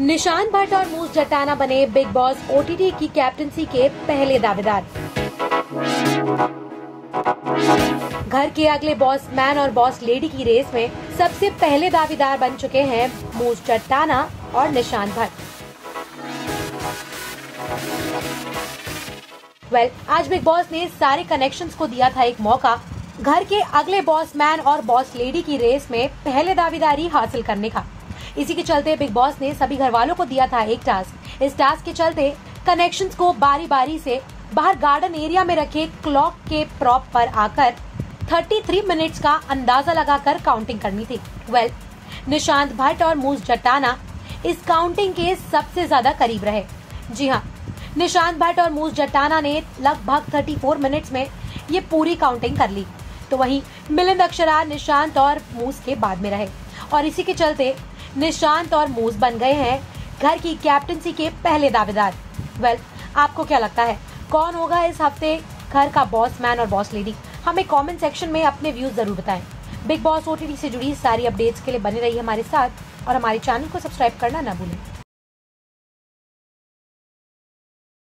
निशांत भट्ट और मूस चट्टाना बने Bigg Boss OTT की कैप्टनसी के पहले दावेदार। घर के अगले बॉस मैन और बॉस लेडी की रेस में सबसे पहले दावेदार बन चुके हैं मूस चट्टाना और निशांत भट्ट। आज बिग बॉस ने सारे कनेक्शंस को दिया था एक मौका घर के अगले बॉस मैन और बॉस लेडी की रेस में पहले दावेदारी हासिल करने का। इसी के चलते बिग बॉस ने सभी घर वालों को दिया था एक टास्क। इस टास्क के चलते कनेक्शंस को बारी बारी से बाहर गार्डन एरिया में रखे क्लॉक के प्रॉप पर आकर 33 मिनट्स का अंदाजा लगाकर काउंटिंग करनी थी। निशांत भट्ट और मूस चट्टाना इस काउंटिंग के सबसे ज्यादा करीब रहे। जी हाँ, निशांत भट्ट और मूस चट्टाना ने लगभग 34 मिनट्स में ये पूरी काउंटिंग कर ली। तो वहीं मिलिंद अक्षरा निशांत और मूस के बाद में रहे और इसी के चलते निशांत और मूस बन गए हैं घर की कैप्टनसी के पहले दावेदार। आपको क्या लगता है कौन होगा इस हफ्ते घर का बॉस मैन और बॉस लेडी? हमें कमेंट सेक्शन में अपने व्यूज जरूर बताएं। बिग बॉस ओटीटी से जुड़ी सारी अपडेट्स के लिए बने रहिए हमारे साथ और हमारे चैनल को सब्सक्राइब करना ना भूलें।